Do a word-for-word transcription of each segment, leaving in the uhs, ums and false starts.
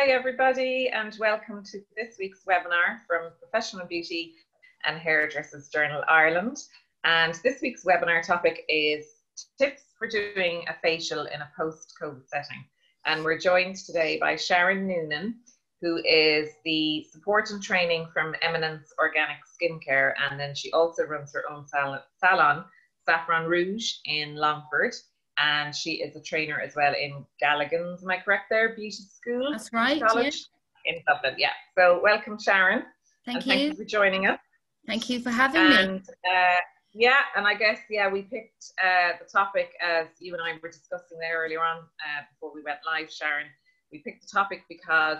Hi everybody, and welcome to this week's webinar from Professional Beauty and Hairdressers Journal Ireland. And this week's webinar topic is tips for doing a facial in a post-COVID setting. And we're joined today by Sharon Noonan, who is the support and training from Eminence Organic Skincare, and then she also runs her own salon, Saffron Rouge, in Longford. And she is a trainer as well in Galligan's, am I correct there, beauty school? That's right, college, yeah. In Dublin, yeah. So welcome, Sharon. Thank you. Thank you for joining us. Thank you for having and, me. Uh, yeah, and I guess, yeah, we picked uh, the topic, as you and I were discussing there earlier on, uh, before we went live, Sharon. We picked the topic because,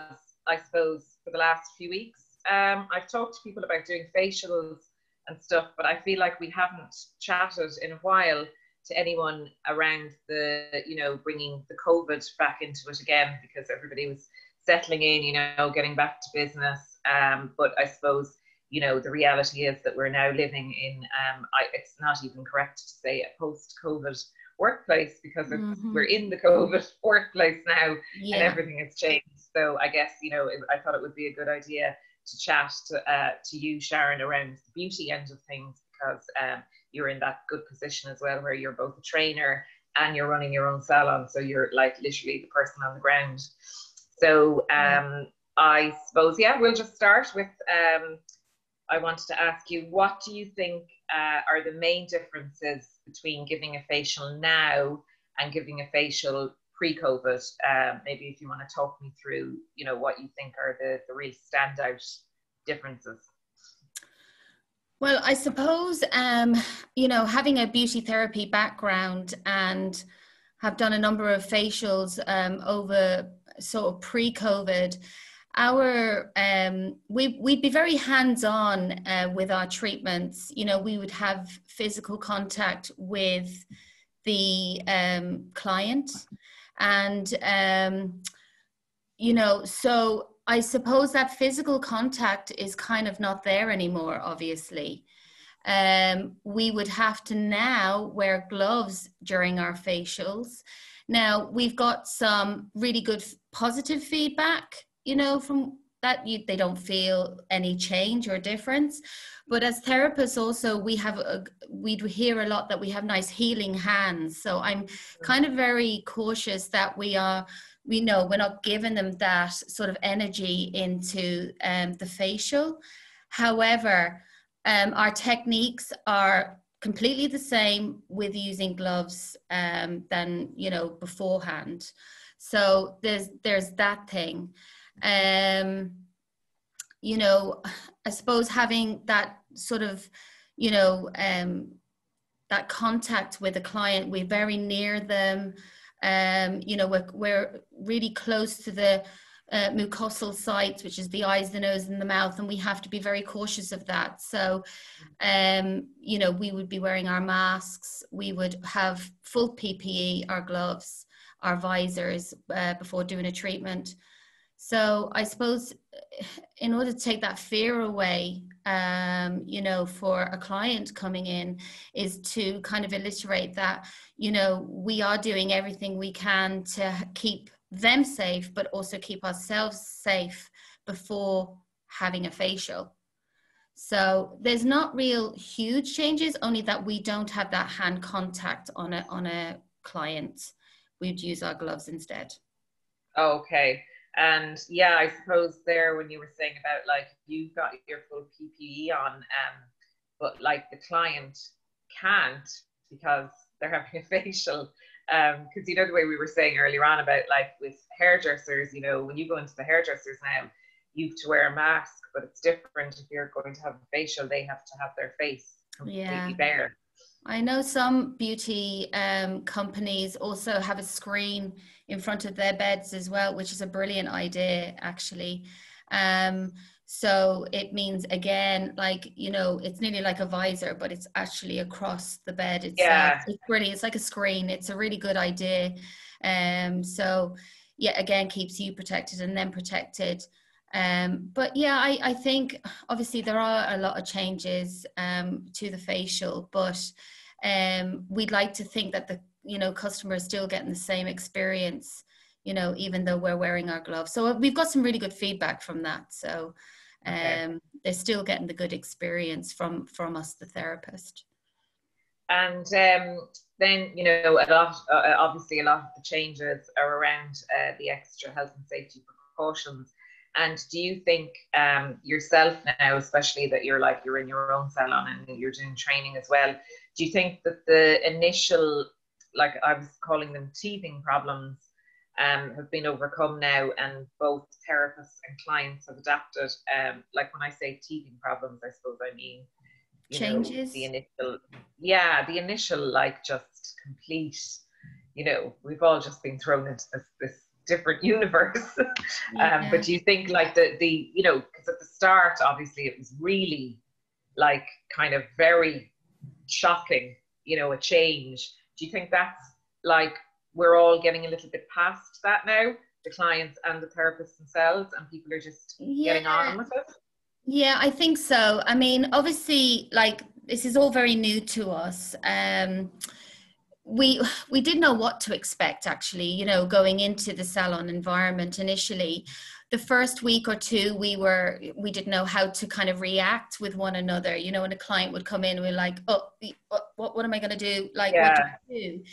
I suppose, for the last few weeks, um, I've talked to people about doing facials and stuff, but I feel like we haven't chatted in a while to anyone around the, you know, bringing the COVID back into it again, because everybody was settling in, you know, getting back to business. Um, but I suppose, you know, the reality is that we're now living in, um, I, it's not even correct to say a post-COVID workplace, because it's, mm-hmm. we're in the COVID workplace now, yeah. And everything has changed. So I guess, you know, it, I thought it would be a good idea to chat to, uh, to you, Sharon, around the beauty end of things, because um, you're in that good position as well, where you're both a trainer and you're running your own salon. So you're like literally the person on the ground. So um, I suppose, yeah, we'll just start with, um, I wanted to ask you, what do you think uh, are the main differences between giving a facial now and giving a facial pre-COVID? Um, maybe if you want to talk me through, you know, what you think are the, the real standout differences. Well, I suppose, um, you know, having a beauty therapy background and have done a number of facials um, over sort of pre-COVID, our, um, we, we'd be very hands-on uh, with our treatments. You know, we would have physical contact with the um, client, and, um, you know, so I suppose that physical contact is kind of not there anymore, obviously. Um, we would have to now wear gloves during our facials. Now, we've got some really good positive feedback, you know, from that you, they don't feel any change or difference. But as therapists also, we have a, we'd hear a lot that we have nice healing hands. So I'm kind of very cautious that we are, we know we're not giving them that sort of energy into um, the facial. However, um, our techniques are completely the same with using gloves um, than, you know, beforehand. So there's, there's that thing. Um, you know, I suppose having that sort of, you know, um, that contact with a client, we're very near them. Um, you know, we're, we're really close to the uh, mucosal sites, which is the eyes, the nose and the mouth, and we have to be very cautious of that. So, um, you know, we would be wearing our masks, we would have full P P E, our gloves, our visors uh, before doing a treatment. So I suppose in order to take that fear away, um, you know, for a client coming in, is to kind of illustrate that, you know, we are doing everything we can to keep them safe, but also keep ourselves safe before having a facial. So there's not real huge changes, only that we don't have that hand contact on a, on a client. We'd use our gloves instead. Okay. And yeah, I suppose there when you were saying about like you've got your full P P E on, um, but like the client can't because they're having a facial. Um, because you know the way we were saying earlier on about like with hairdressers, you know, when you go into the hairdressers now, you have to wear a mask, but it's different if you're going to have a facial. They have to have their face completely yeah. bare. I know some beauty um, companies also have a screen in front of their beds as well, which is a brilliant idea, actually. Um, so it means, again, like, you know, it's nearly like a visor, but it's actually across the bed. It's, yeah. uh, it's really, it's like a screen. It's a really good idea. Um, so, yeah, again, keeps you protected and them protected. Um, but yeah, I, I think obviously there are a lot of changes um, to the facial, but um, we'd like to think that the, you know, customer is still getting the same experience, you know, even though we're wearing our gloves. So we've got some really good feedback from that. So um, okay. they're still getting the good experience from, from us, the therapist. And um, then, you know, a lot, uh, obviously a lot of the changes are around uh, the extra health and safety precautions. And do you think um, yourself now, especially that you're like, you're in your own salon and you're doing training as well, do you think that the initial, like I was calling them teething problems, um, have been overcome now, and both therapists and clients have adapted? Um, like when I say teething problems, I suppose I mean, you changes, know, the initial, yeah, the initial, like just complete, you know, we've all just been thrown into this, this different universe. Yeah. um, but do you think like the, the you know, because at the start, obviously it was really like kind of very shocking, you know, a change. Do you think that's like, we're all getting a little bit past that now, the clients and the therapists themselves, and people are just yeah. getting on with it? Yeah, I think so. I mean, obviously, like, this is all very new to us. Um, we, we didn't know what to expect, actually, you know, going into the salon environment initially. The first week or two, we were, we didn't know how to kind of react with one another, you know, when a client would come in, we're like, oh, what, what am I going to do? Like, yeah. what do I do?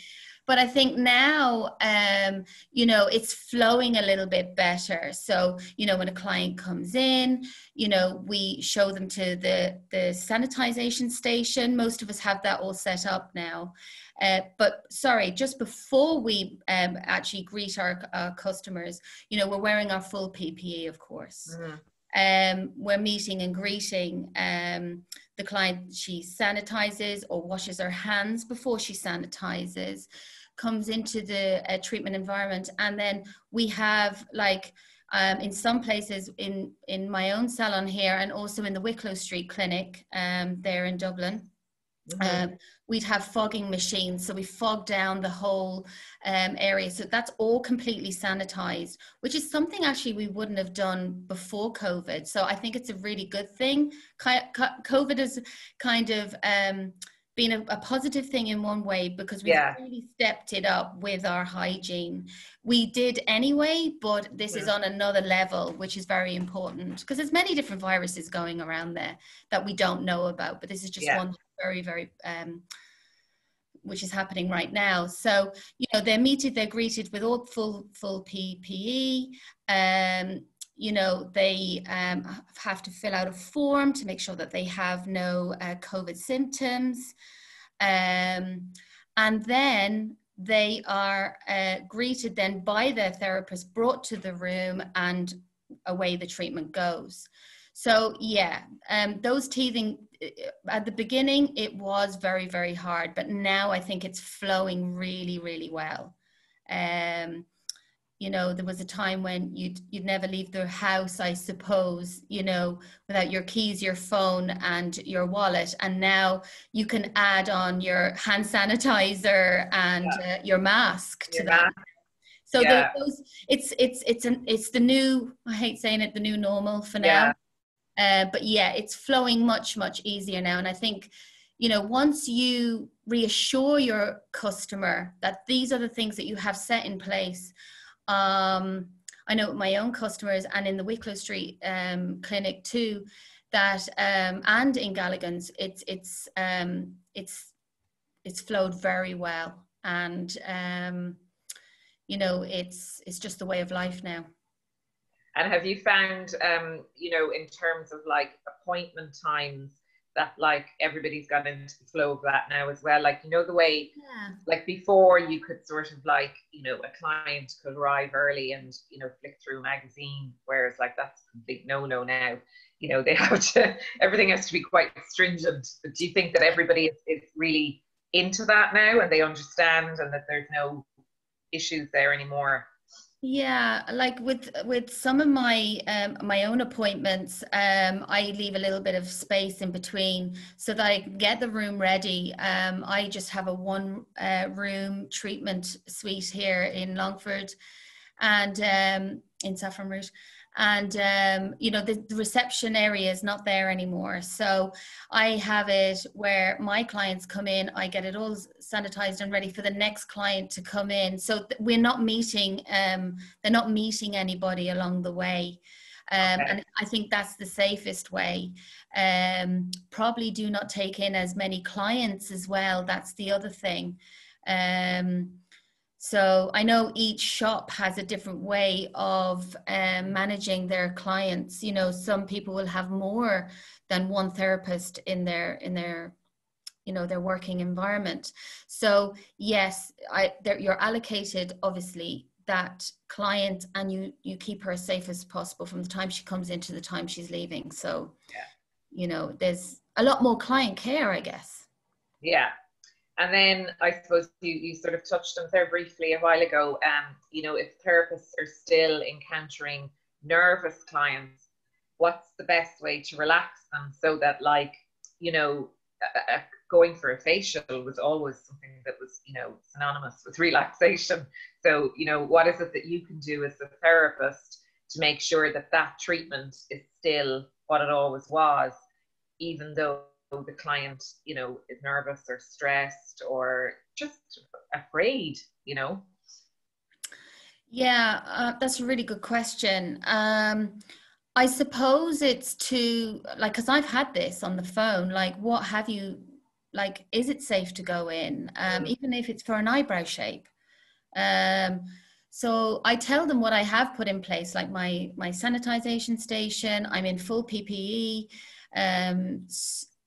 But I think now, um, you know, it's flowing a little bit better. So, you know, when a client comes in, you know, we show them to the, the sanitization station. Most of us have that all set up now. Uh, but sorry, just before we um, actually greet our, our customers, you know, we're wearing our full P P E, of course. Mm-hmm. Um, we're meeting and greeting um, the client. She sanitizes or washes her hands before she sanitizes, comes into the uh, treatment environment. And then we have like, um, in some places in, in my own salon here, and also in the Wicklow Street Clinic um, there in Dublin, mm-hmm. um, we'd have fogging machines. So we fog down the whole um, area. So that's all completely sanitized, which is something actually we wouldn't have done before COVID. So I think it's a really good thing. COVID has kind of um, been a, a positive thing in one way, because we yeah. really stepped it up with our hygiene. We did anyway, but this yeah. is on another level, which is very important, because there's many different viruses going around there that we don't know about, but this is just yeah. one very, very, um, which is happening right now. So, you know, they're meted, they're greeted with all full, full P P E. Um, you know, they um, have to fill out a form to make sure that they have no uh, COVID symptoms. Um, and then they are uh, greeted then by their therapist, brought to the room, and away the treatment goes. So yeah, um, those teething, at the beginning, it was very, very hard, but now I think it's flowing really, really well. Um, you know, there was a time when you'd, you'd never leave the house, I suppose, you know, without your keys, your phone, and your wallet. And now you can add on your hand sanitizer and yeah. uh, your mask to your that. Mask. So yeah. those, it's, it's, it's, an, it's the new, I hate saying it, the new normal for now. Yeah. Uh, but yeah, it's flowing much, much easier now. And I think, you know, once you reassure your customer that these are the things that you have set in place, um, I know my own customers, and in the Wicklow Street um, clinic too, that, um, and in Galligan's, it's, it's, um, it's, it's flowed very well. And, um, you know, it's, it's just the way of life now. And have you found, um, you know, in terms of like appointment times, that like everybody's got into the flow of that now as well? Like, you know, the way, yeah. like before you could sort of like, you know, a client could arrive early and, you know, flick through a magazine, whereas like that's a complete no-no now. You know, they have to, everything has to be quite stringent. But do you think that everybody is, is really into that now, and they understand, and that there's no issues there anymore? Yeah, like with with some of my um, my own appointments, um, I leave a little bit of space in between so that I can get the room ready. Um, I just have a one uh, room treatment suite here in Longford, and um, in Saffron Rouge, and um, you know, the, the reception area is not there anymore. So I have it where my clients come in, I get it all sanitized and ready for the next client to come in. So th we're not meeting, um, they're not meeting anybody along the way. Um, okay. And I think that's the safest way. Um, probably do not take in as many clients as well. That's the other thing. Um, so I know each shop has a different way of um, managing their clients. You know, some people will have more than one therapist in their in their, you know, their working environment. So yes, I, you're allocated obviously that client, and you you keep her as safe as possible from the time she comes in to the time she's leaving. So yeah, you know, there's a lot more client care, I guess. Yeah. And then I suppose you, you sort of touched on there briefly a while ago, um, you know, if therapists are still encountering nervous clients, what's the best way to relax them so that, like, you know, a, a, going for a facial was always something that was, you know, synonymous with relaxation. So, you know, what is it that you can do as a therapist to make sure that that treatment is still what it always was, even though the client, you know, is nervous or stressed or just afraid, you know? Yeah, uh, that's a really good question. Um, I suppose it's to, like, because I've had this on the phone, like, what have you, like, is it safe to go in? Um, even if it's for an eyebrow shape. Um, so I tell them what I have put in place, like my, my sanitization station, I'm in full P P E, um,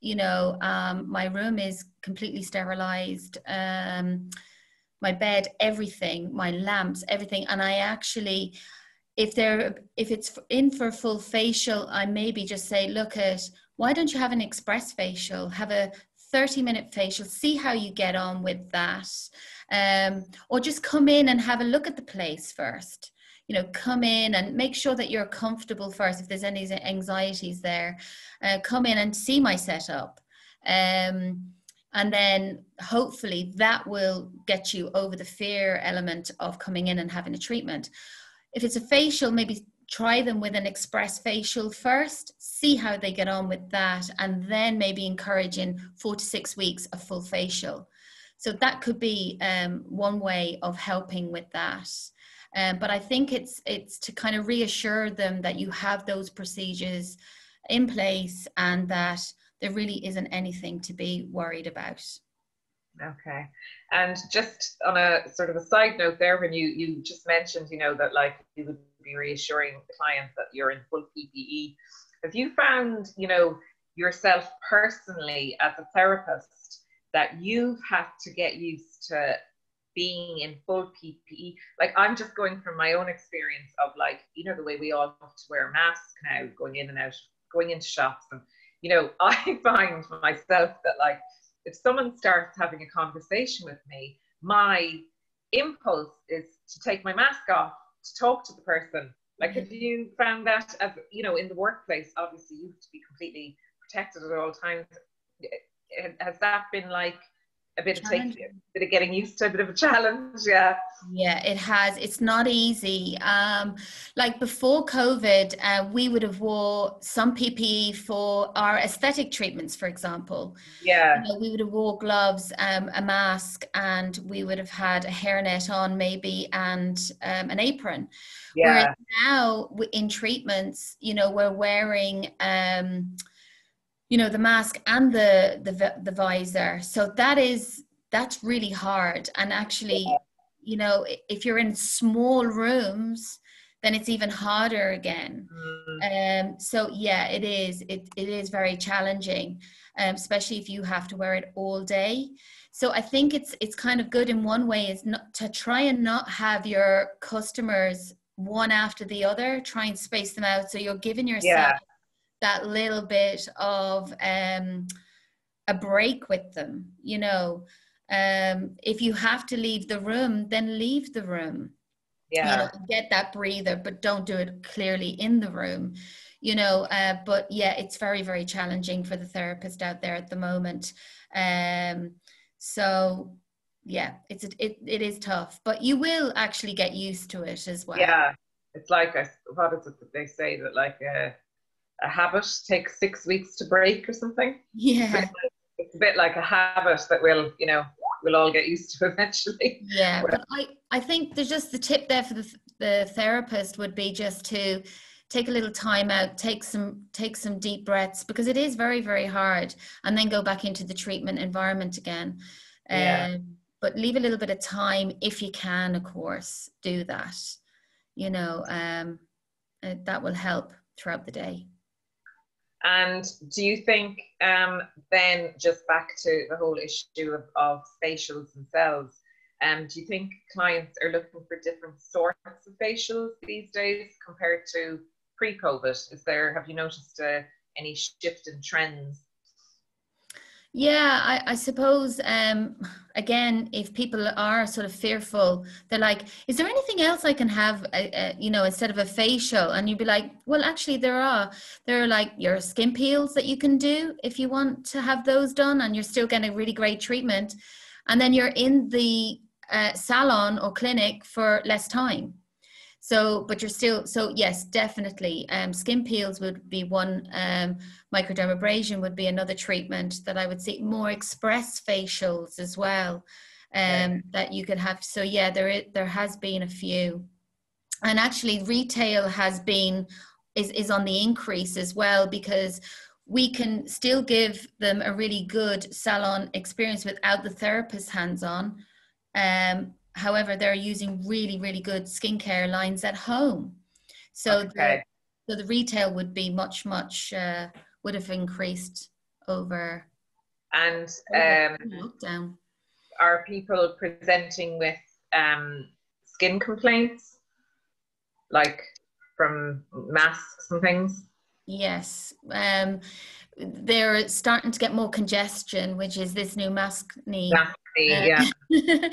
you know, um, my room is completely sterilized, um, my bed, everything, my lamps, everything. And I actually, if they're, if it's in for a full facial, I maybe just say, look at, why don't you have an express facial? Have a thirty minute facial, see how you get on with that. Um, or just come in and have a look at the place first. You know, come in and make sure that you're comfortable first. If there's any anxieties there, uh, come in and see my setup. Um, and then hopefully that will get you over the fear element of coming in and having a treatment. If it's a facial, maybe try them with an express facial first, see how they get on with that, and then maybe encourage in four to six weeks a full facial. So that could be um, one way of helping with that. Um, but I think it's, it's to kind of reassure them that you have those procedures in place and that there really isn't anything to be worried about. Okay. And just on a sort of a side note there, when you, you just mentioned, you know, that, like, you would be reassuring the client that you're in full P P E. Have you found, you know, yourself personally as a therapist that you've had to get used to being in full P P E? Like, I'm just going from my own experience of, like, you know, the way we all have to wear masks now, going in and out, going into shops. And, you know, I find myself that, like, if someone starts having a conversation with me, my impulse is to take my mask off to talk to the person. Like, have you found that, as, you know, in the workplace, obviously you have to be completely protected at all times. Has that been, like, a bit of taking, a bit of getting used to, a bit of a challenge? Yeah. Yeah, it has. It's not easy. Um, like, before COVID, uh, we would have wore some P P E for our aesthetic treatments, for example. Yeah. You know, we would have wore gloves, um, a mask, and we would have had a hairnet on maybe, and um, an apron. Yeah. Whereas now in treatments, you know, we're wearing, um, you know, the mask and the, the, the visor. So that is, that's really hard. And actually, yeah, you know, if you're in small rooms, then it's even harder again. Mm. Um, so yeah, it is, it, it is very challenging, um, especially if you have to wear it all day. So I think it's, it's kind of good in one way, is not to try and not have your customers one after the other, try and space them out. So you're giving yourself, yeah, that little bit of um, a break with them, you know. Um, if you have to leave the room, then leave the room. Yeah. You know, get that breather, but don't do it clearly in the room, you know. Uh, but yeah, it's very, very challenging for the therapist out there at the moment. Um, so yeah, it's, it, it is tough, but you will actually get used to it as well. Yeah. it's like, I, what is it that they say, that like a, a habit takes six weeks to break or something? Yeah. It's a bit like a habit that we'll, you know, we'll all get used to eventually. Yeah, but I, I think there's just the tip there for the, the therapist would be just to take a little time out, take some, take some deep breaths, because it is very, very hard, and then go back into the treatment environment again. Yeah. Um, but leave a little bit of time if you can, of course, do that, you know, um, that will help throughout the day. And do you think um, then, just back to the whole issue of, of facials themselves, um, do you think clients are looking for different sorts of facials these days compared to pre-COVID? Is there, have you noticed uh, any shift in trends? Yeah, I, I suppose, um, again, if people are sort of fearful, they're like, is there anything else I can have, a, a, you know, instead of a facial? And you'd be like, well, actually there are, there are like your skin peels that you can do if you want to have those done, and you're still getting a really great treatment. And then you're in the uh, salon or clinic for less time. So, but you're still, so yes, definitely. Um, skin peels would be one, um, microdermabrasion would be another treatment that I would see, more express facials as well, um, yeah. that you could have. So yeah, there is, there has been a few, and actually retail has been, is, is on the increase as well, because we can still give them a really good salon experience without the therapist hands on, um, however, they're using really, really good skincare lines at home. So, okay. the, so the retail would be much, much, uh, would have increased over, and, over um, lockdown. Are people presenting with um, skin complaints, like from masks and things? Yes. Um, they're starting to get more congestion, which is this new mask need. Yeah. Yeah.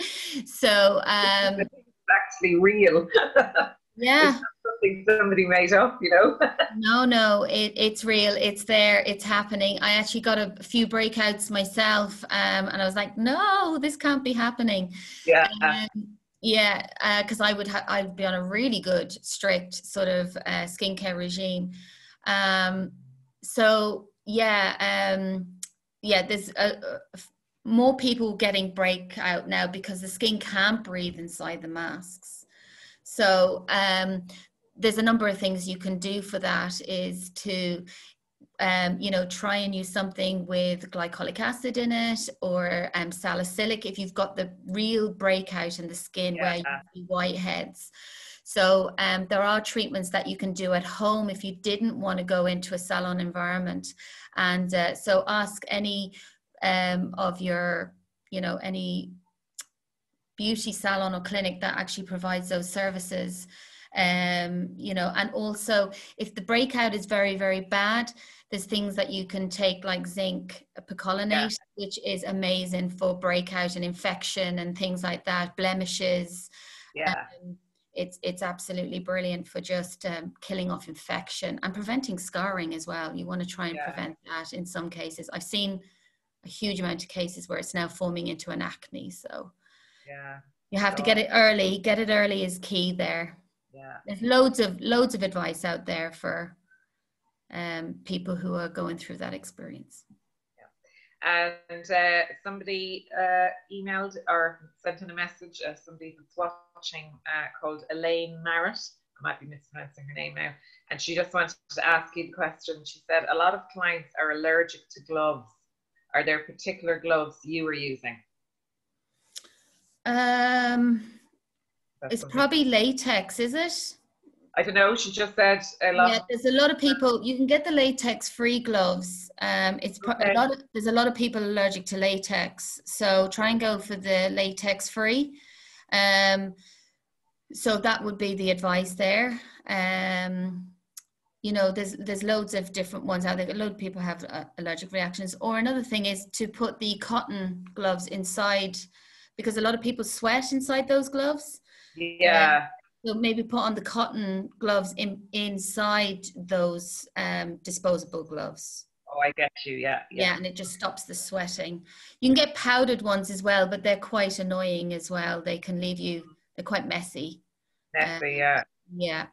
So um it's actually real. Yeah. It's not something somebody made up, you know. no, no, it, it's real, it's there, it's happening. I actually got a few breakouts myself, um, and I was like, no, this can't be happening. Yeah. Um, yeah, because uh, I would ha I'd be on a really good, strict sort of uh, skincare regime. Um so yeah, um yeah, there's a, a more people getting breakout now because the skin can't breathe inside the masks. So um, there's a number of things you can do for that, is to, um, you know, try and use something with glycolic acid in it, or um, salicylic, if you've got the real breakout in the skin, yeah. where you see whiteheads. So um, there are treatments that you can do at home if you didn't want to go into a salon environment. And uh, so ask any, um of your, you know, any beauty salon or clinic that actually provides those services, um you know. And also, if the breakout is very, very bad, there's things that you can take, like zinc picolinate, yeah. which is amazing for breakout and infection and things like that, blemishes. Yeah. um, it's it's absolutely brilliant for just um, killing off infection and preventing scarring as well. You want to try and yeah. prevent that in some cases. I've seen a huge amount of cases where it's now forming into an acne. So yeah, you have so, to get it early. Get it early is key there. Yeah, there's loads of loads of advice out there for um, people who are going through that experience. Yeah. And uh, somebody uh, emailed or sent in a message of somebody that's watching uh, called Elaine Marit. I might be mispronouncing her name now. And she just wanted to ask you the question. She said, a lot of clients are allergic to gloves. Are there particular gloves you were using? Um, That's it's something. Probably latex, is it? I don't know. She just said a lot. Yeah, there's a lot of people. You can get the latex-free gloves. Um, it's okay. a lot of, there's a lot of people allergic to latex, so try and go for the latex-free. Um, so that would be the advice there. Um, You know, there's there's loads of different ones out there. A lot of people have uh, allergic reactions. Or another thing is to put the cotton gloves inside, because a lot of people sweat inside those gloves. Yeah. Um, so maybe put on the cotton gloves in, inside those um, disposable gloves. Oh, I get you. Yeah, yeah. Yeah, and it just stops the sweating. You can get powdered ones as well, but they're quite annoying as well. They can leave you. They're quite messy. Messy, um, yeah. Yeah.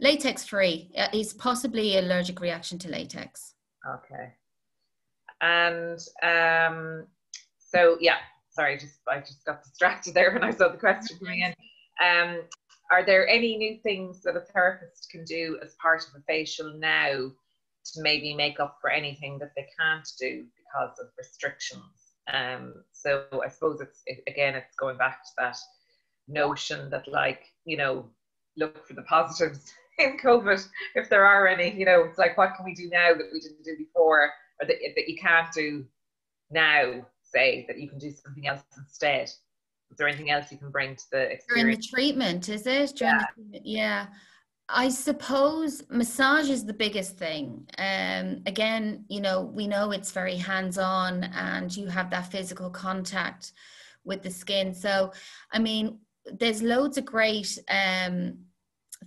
Latex free. It's possibly allergic reaction to latex. Okay. And um, so, yeah, sorry, just I just got distracted there when I saw the question coming in. Um, are there any new things that a therapist can do as part of a facial now to maybe make up for anything that they can't do because of restrictions? Um, so I suppose it's, it, again, it's going back to that notion that, like, you know, look for the positives in COVID if there are any. You know, it's like, what can we do now that we didn't do before, or that, that you can't do now, say, that you can do something else instead? Is there anything else you can bring to the experience? During the treatment, is it? During yeah. the treatment, yeah. I suppose massage is the biggest thing. Um, again, you know, we know it's very hands-on and you have that physical contact with the skin. So, I mean, there's loads of great um,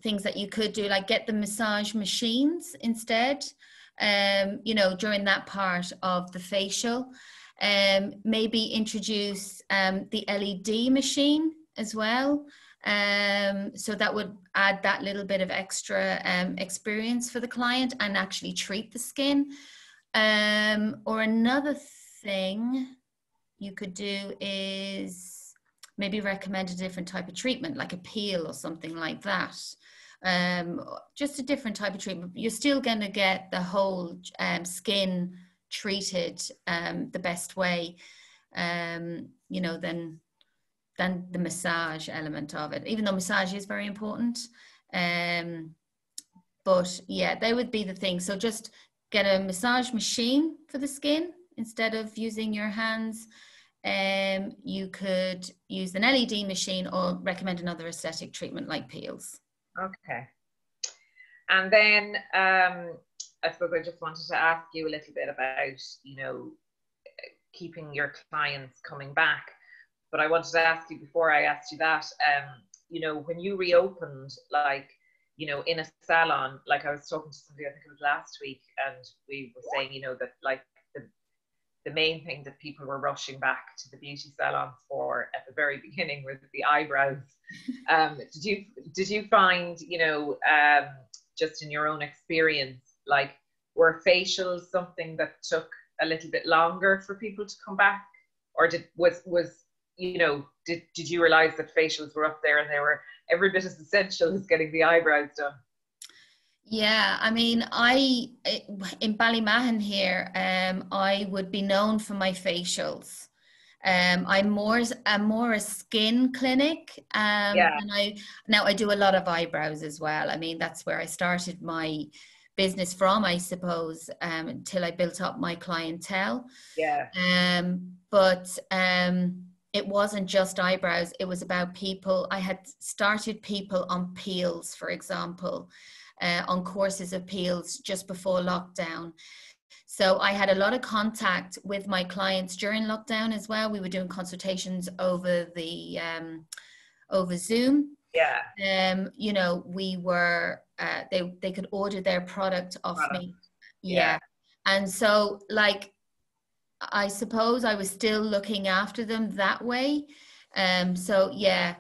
things that you could do, like get the massage machines instead, um, you know, during that part of the facial. Um, maybe introduce um, the L E D machine as well. Um, so that would add that little bit of extra um, experience for the client and actually treat the skin. Um, or another thing you could do is maybe recommend a different type of treatment, like a peel or something like that. Um, just a different type of treatment. You're still going to get the whole um, skin treated um, the best way, um, you know, than, than the massage element of it, even though massage is very important. Um, but yeah, they would be the thing. So just get a massage machine for the skin instead of using your hands. Um, you could use an L E D machine or recommend another aesthetic treatment like peels. Okay. And then um, I suppose I just wanted to ask you a little bit about, you know, keeping your clients coming back. But I wanted to ask you before I asked you that, um, you know, when you reopened, like, you know, in a salon, like I was talking to somebody, I think it was last week, and we were saying, you know, that like the, the main thing that people were rushing back to the beauty salon for at the very beginning was the eyebrows. Um, did you, did you find, you know, um, just in your own experience, like, were facials something that took a little bit longer for people to come back? Or did, was, was, you know, did, did you realize that facials were up there and they were every bit as essential as getting the eyebrows done? Yeah, I mean, I, in Ballymahon here, um, I would be known for my facials. Um, I'm more, I'm more a skin clinic. Um, yeah. And I, now I do a lot of eyebrows as well. I mean, that's where I started my business from, I suppose, um, until I built up my clientele. Yeah. Um, but, um, it wasn't just eyebrows. It was about people. I had started people on peels, for example, uh, on courses of peels just before lockdown. So I had a lot of contact with my clients during lockdown as well. We were doing consultations over the, um, over Zoom. Yeah. Um, you know, we were, uh, they, they could order their product off product. me. Yeah. yeah. And so, like, I suppose I was still looking after them that way. Um, so yeah,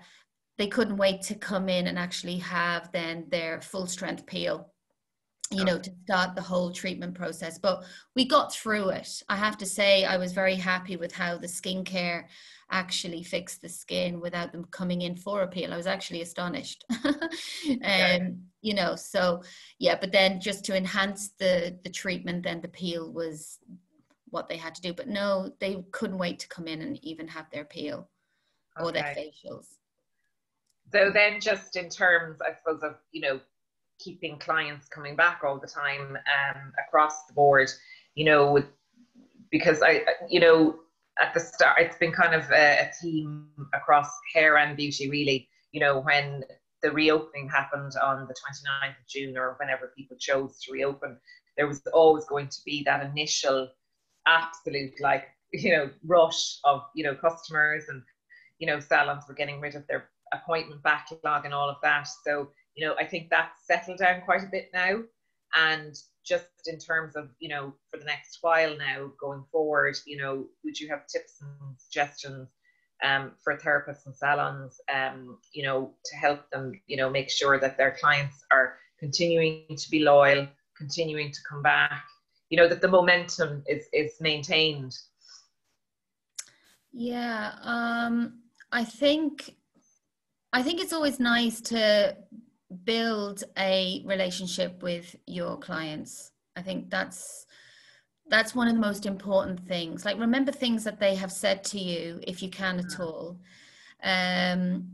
they couldn't wait to come in and actually have then their full strength peel, you know, to start the whole treatment process. But we got through it. I have to say, I was very happy with how the skincare actually fixed the skin without them coming in for a peel. I was actually astonished. um, you know, so yeah, but then just to enhance the, the treatment, then the peel was what they had to do. But no, they couldn't wait to come in and even have their peel or okay. their facials. So then, just in terms, I suppose, of, you know, keeping clients coming back all the time, um, across the board, you know, because I, you know, at the start, it's been kind of a, a theme across hair and beauty, really. You know, when the reopening happened on the twenty-ninth of June, or whenever people chose to reopen, there was always going to be that initial absolute, like, you know, rush of, you know, customers, and, you know, salons were getting rid of their appointment backlog and all of that. So, you know, I think that's settled down quite a bit now. And just in terms of, you know, for the next while now going forward, you know, would you have tips and suggestions um, for therapists and salons, um, you know, to help them, you know, make sure that their clients are continuing to be loyal, continuing to come back, you know, that the momentum is, is maintained. Yeah, um, I think, I think it's always nice to build a relationship with your clients. I think that's, that's one of the most important things. Like, remember things that they have said to you, if you can at all. Um,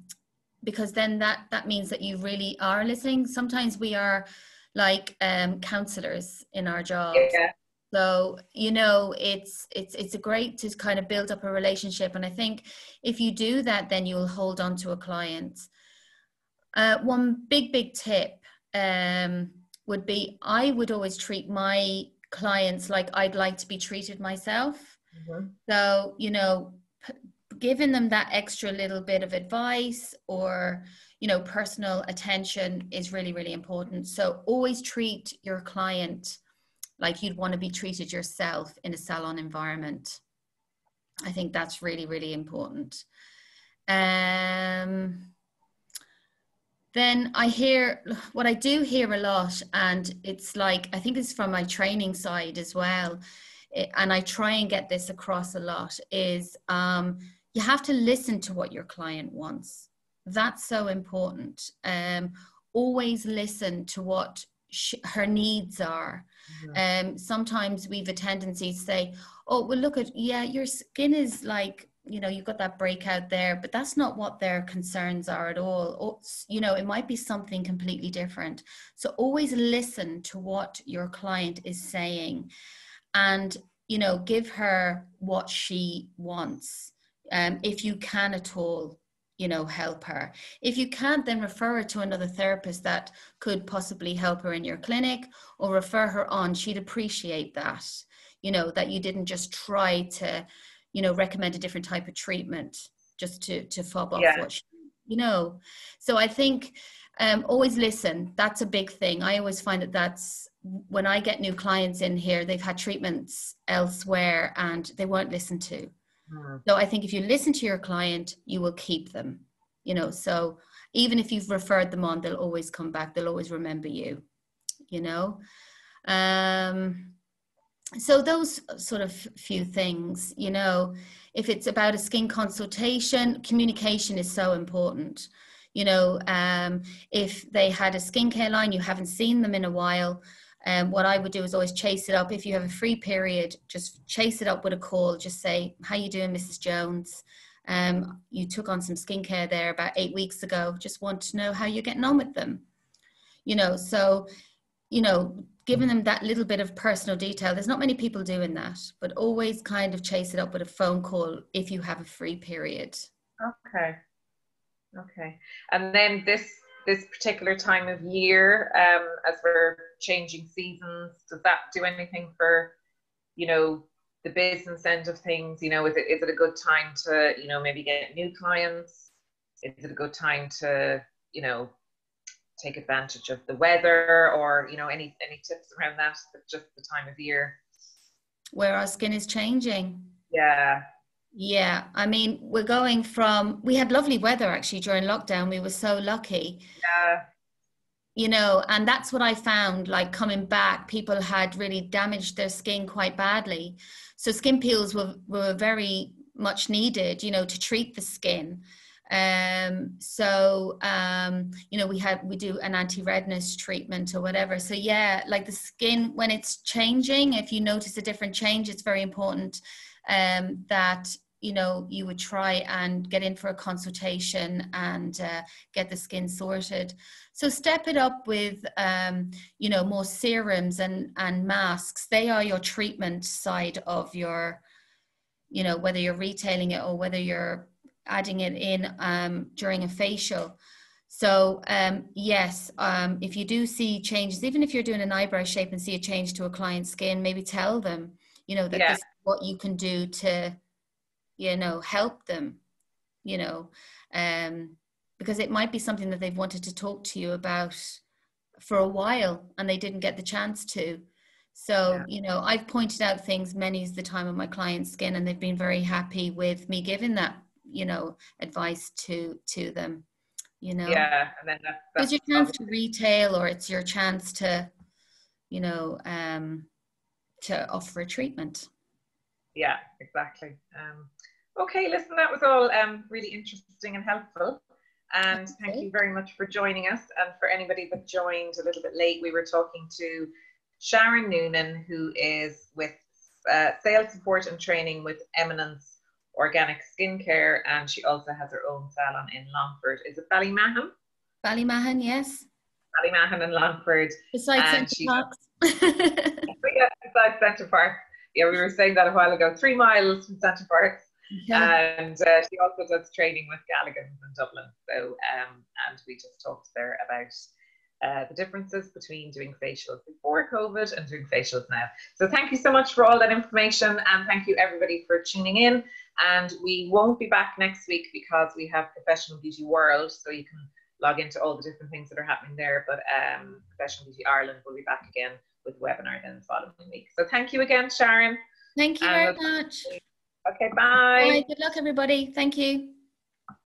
because then that, that means that you really are listening. Sometimes we are like um, counselors in our job. Yeah. So, you know, it's, it's, it's a great to kind of build up a relationship. And I think if you do that, then you'll hold on to a client. Uh, one big, big tip um, would be, I would always treat my clients like I'd like to be treated myself. Mm-hmm. So, you know, p- giving them that extra little bit of advice or, you know, personal attention is really, really important. So always treat your client like you'd want to be treated yourself in a salon environment. I think that's really, really important. Um, then I hear, what I do hear a lot, and it's like, I think it's from my training side as well, and I try and get this across a lot, is um, you have to listen to what your client wants. That's so important. Um, always listen to what She, her needs are. Mm-hmm. Um, sometimes we've a tendency to say, oh, well, look at, yeah, your skin is like, you know, you've got that breakout there, but that's not what their concerns are at all. Or, you know, it might be something completely different. So always listen to what your client is saying and, you know, give her what she wants. Um, if you can at all, you know, help her. If you can't, then refer her to another therapist that could possibly help her in your clinic, or refer her on. She'd appreciate that, you know, that you didn't just try to, you know, recommend a different type of treatment just to, to fob off yeah. what she, you know. So I think um, always listen. That's a big thing. I always find that that's, when I get new clients in here, they've had treatments elsewhere and they weren't listened to. So I think if you listen to your client, you will keep them, you know, so even if you've referred them on, they'll always come back. They'll always remember you, you know. Um, so those sort of few things, you know, if it's about a skin consultation, communication is so important. You know, um, if they had a skincare line, you haven't seen them in a while, Um, what I would do is always chase it up. If you have a free period, just chase it up with a call. Just say, how you doing, Missus Jones? Um, you took on some skincare there about eight weeks ago. Just want to know how you're getting on with them. You know, so, you know, giving them that little bit of personal detail. There's not many people doing that, but always kind of chase it up with a phone call if you have a free period. Okay. Okay. And then this, this particular time of year, um, as we're changing seasons, does that do anything for, you know, the business end of things? You know, is it, is it a good time to, you know, maybe get new clients? Is it a good time to, you know, take advantage of the weather, or, you know, any, any tips around that, just the time of year? Where our skin is changing. Yeah. Yeah, I mean, we're going from, we had lovely weather actually during lockdown. We were so lucky. Yeah. You know, and that's what I found, like coming back, people had really damaged their skin quite badly. So skin peels were, were very much needed, you know, to treat the skin. Um, so, um, you know, we had, we do an anti-redness treatment or whatever. So yeah, like the skin, when it's changing, if you notice a different change, it's very important um, that, you know, you would try and get in for a consultation and uh, get the skin sorted. So step it up with, um, you know, more serums and, and masks. They are your treatment side of your, you know, whether you're retailing it or whether you're adding it in um, during a facial. So um, yes, um, if you do see changes, even if you're doing an eyebrow shape and see a change to a client's skin, maybe tell them, you know, that yeah. this is what you can do to, you know, help them, you know, um, because it might be something that they've wanted to talk to you about for a while and they didn't get the chance to. So, yeah. you know, I've pointed out things many of the time on my client's skin, and they've been very happy with me giving that, you know, advice to, to them, you know? Yeah. And then that's, that's it's your chance to retail, or it's your chance to, you know, um, to offer a treatment. Yeah, exactly. Um, okay, listen, that was all um, really interesting and helpful. And okay. Thank you very much for joining us. And for anybody that joined a little bit late, we were talking to Sharon Noonan, who is with uh, sales support and training with Eminence Organic Skincare, and she also has her own salon in Longford. Is it Ballymahon? Ballymahon, yes. Ballymahon and Longford. Besides Central Park. Yeah, besides Central Park. Yeah, we were saying that a while ago. Three miles from Central Park. Yeah. And uh, she also does training with Galligan's in Dublin. So, um, and we just talked there about uh, the differences between doing facials before COVID and doing facials now. So thank you so much for all that information, and thank you everybody for tuning in. And we won't be back next week because we have Professional Beauty World, so you can log into all the different things that are happening there. But um, Professional Beauty Ireland will be back again with webinar then the following week. So thank you again, Sharon. Thank you very much. Okay, bye. Bye. Good luck, everybody. Thank you.